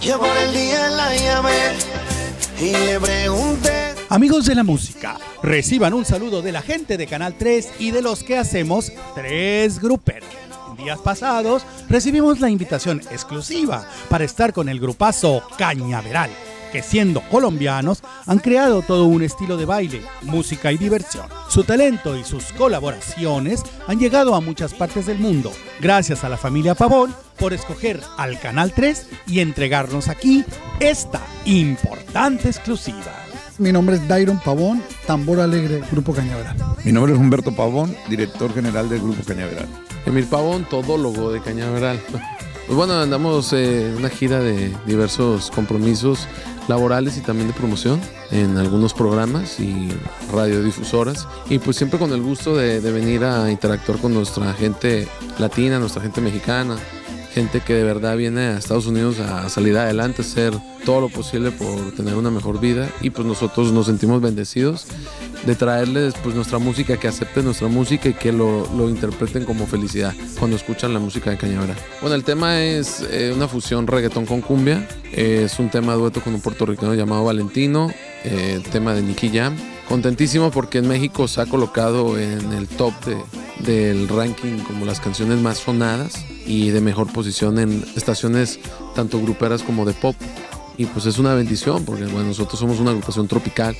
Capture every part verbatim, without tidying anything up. Yo por el día la llamé y le pregunté. Amigos de la música, reciban un saludo de la gente de Canal tres y de los que hacemos tres Gruperos. En días pasados recibimos la invitación exclusiva para estar con el grupazo Cañaveral, que siendo colombianos han creado todo un estilo de baile, música y diversión. Su talento y sus colaboraciones han llegado a muchas partes del mundo. Gracias a la familia Pavón por escoger al Canal tres y entregarnos aquí esta importante exclusiva. Mi nombre es Dayron Pavón, tambor alegre, Grupo Cañaveral. Mi nombre es Humberto Pavón, director general del Grupo Cañaveral. Emir Pavón, todólogo de Cañaveral. Pues bueno, andamos eh, una gira de diversos compromisos laborales y también de promoción en algunos programas y radiodifusoras, y pues siempre con el gusto de, de venir a interactuar con nuestra gente latina, nuestra gente mexicana, gente que de verdad viene a Estados Unidos a salir adelante, a hacer todo lo posible por tener una mejor vida, y pues nosotros nos sentimos bendecidos de traerles pues nuestra música, que acepten nuestra música y que lo, lo interpreten como felicidad cuando escuchan la música de Cañaveral. Bueno, el tema es eh, una fusión reggaetón con cumbia, eh, es un tema dueto con un puertorriqueño llamado Valentino, eh, el tema de Nicky Jam. Contentísimo porque en México se ha colocado en el top de, del ranking como las canciones más sonadas y de mejor posición en estaciones tanto gruperas como de pop. Y pues es una bendición porque bueno, nosotros somos una agrupación tropical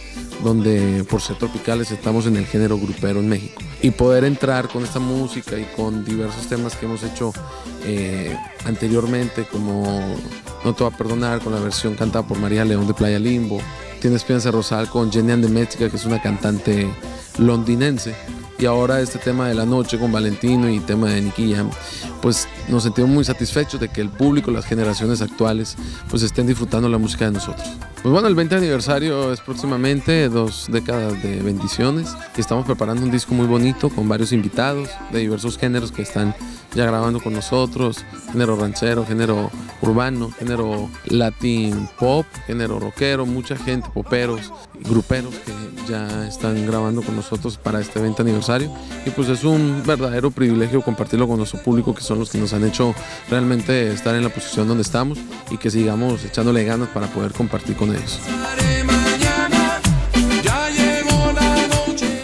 donde por ser tropicales estamos en el género grupero en México. Y poder entrar con esta música y con diversos temas que hemos hecho eh, anteriormente, como No te va a perdonar, con la versión cantada por María León de Playa Limbo, Tienes Piensa Rosal con Jenny Ann de Mexica, que es una cantante londinense, y ahora este tema de la noche con Valentino y tema de Nicky Jam, pues nos sentimos muy satisfechos de que el público, las generaciones actuales, pues estén disfrutando la música de nosotros. Pues bueno, el veinte aniversario es próximamente, dos décadas de bendiciones, y estamos preparando un disco muy bonito con varios invitados de diversos géneros que están ya grabando con nosotros: género ranchero, género urbano, género latin pop, género rockero, mucha gente, poperos, gruperos que ya están grabando con nosotros para este veinte aniversario. Y pues es un verdadero privilegio compartirlo con nuestro público, que son los que nos han hecho realmente estar en la posición donde estamos, y que sigamos echándole ganas para poder compartir con ellos.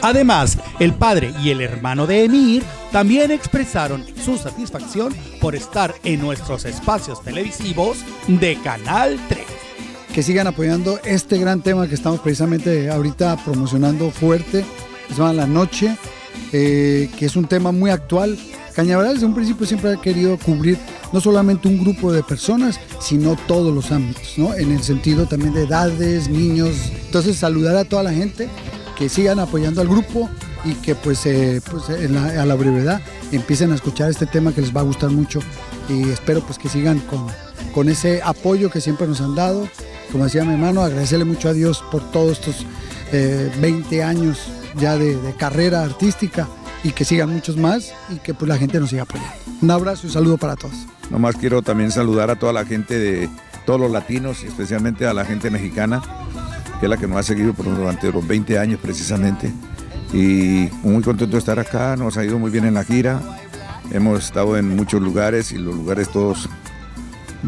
Además, el padre y el hermano de Emir también expresaron su satisfacción por estar en nuestros espacios televisivos de Canal tres. Que sigan apoyando este gran tema que estamos precisamente ahorita promocionando fuerte, se llama La Noche, eh, que es un tema muy actual. Cañaveral desde un principio siempre ha querido cubrir no solamente un grupo de personas, sino todos los ámbitos, ¿no? En el sentido también de edades, niños. Entonces, saludar a toda la gente, que sigan apoyando al grupo y que pues, eh, pues en la, a la brevedad empiecen a escuchar este tema que les va a gustar mucho, y espero pues que sigan con, con ese apoyo que siempre nos han dado. Como decía mi hermano, agradecerle mucho a Dios por todos estos eh, veinte años ya de, de carrera artística, y que sigan muchos más, y que pues la gente nos siga apoyando. Un abrazo y un saludo para todos. Nomás quiero también saludar a toda la gente, de todos los latinos, y especialmente a la gente mexicana, que es la que nos ha seguido por durante los veinte años precisamente, y muy contento de estar acá. Nos ha ido muy bien en la gira, hemos estado en muchos lugares, y los lugares todos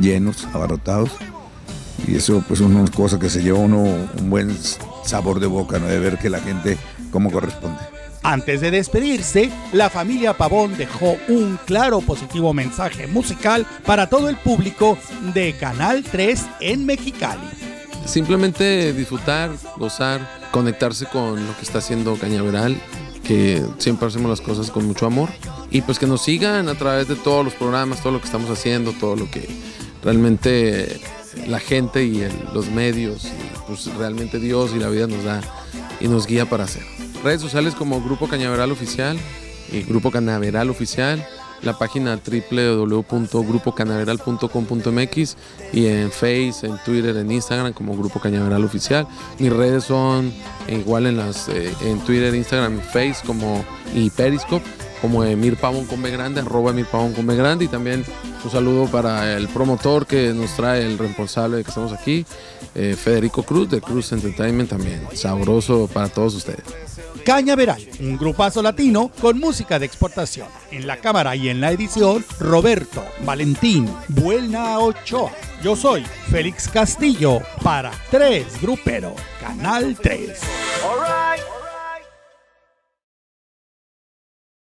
llenos, abarrotados, y eso pues es una cosa que se lleva uno un buen sabor de boca, ¿no? De ver que la gente como corresponde. Antes de despedirse, la familia Pavón dejó un claro positivo mensaje musical para todo el público de Canal tres en Mexicali. Simplemente disfrutar, gozar, conectarse con lo que está haciendo Cañaveral, que siempre hacemos las cosas con mucho amor, y pues que nos sigan a través de todos los programas, todo lo que estamos haciendo, todo lo que realmente la gente y el, los medios, y pues realmente Dios y la vida nos da y nos guía para hacer. Redes sociales como Grupo Cañaveral Oficial y Grupo Cañaveral Oficial, la página doble u doble u doble u punto grupo cañaveral punto com punto m x, y en Face, en Twitter, en Instagram como Grupo Cañaveral Oficial. Mis redes son igual en las eh, en Twitter, Instagram, Face como y Periscope como Emir Pavón con B grande, arroba Emir Pavón con B grande. Y también un saludo para el promotor que nos trae, el responsable de que estamos aquí, eh, Federico Cruz de Cruz Entertainment, también sabroso para todos ustedes. Cañaveral, un grupazo latino con música de exportación. En la cámara y en la edición, Roberto Valentín Buena Ochoa. Yo soy Félix Castillo para tres Grupero, Canal tres.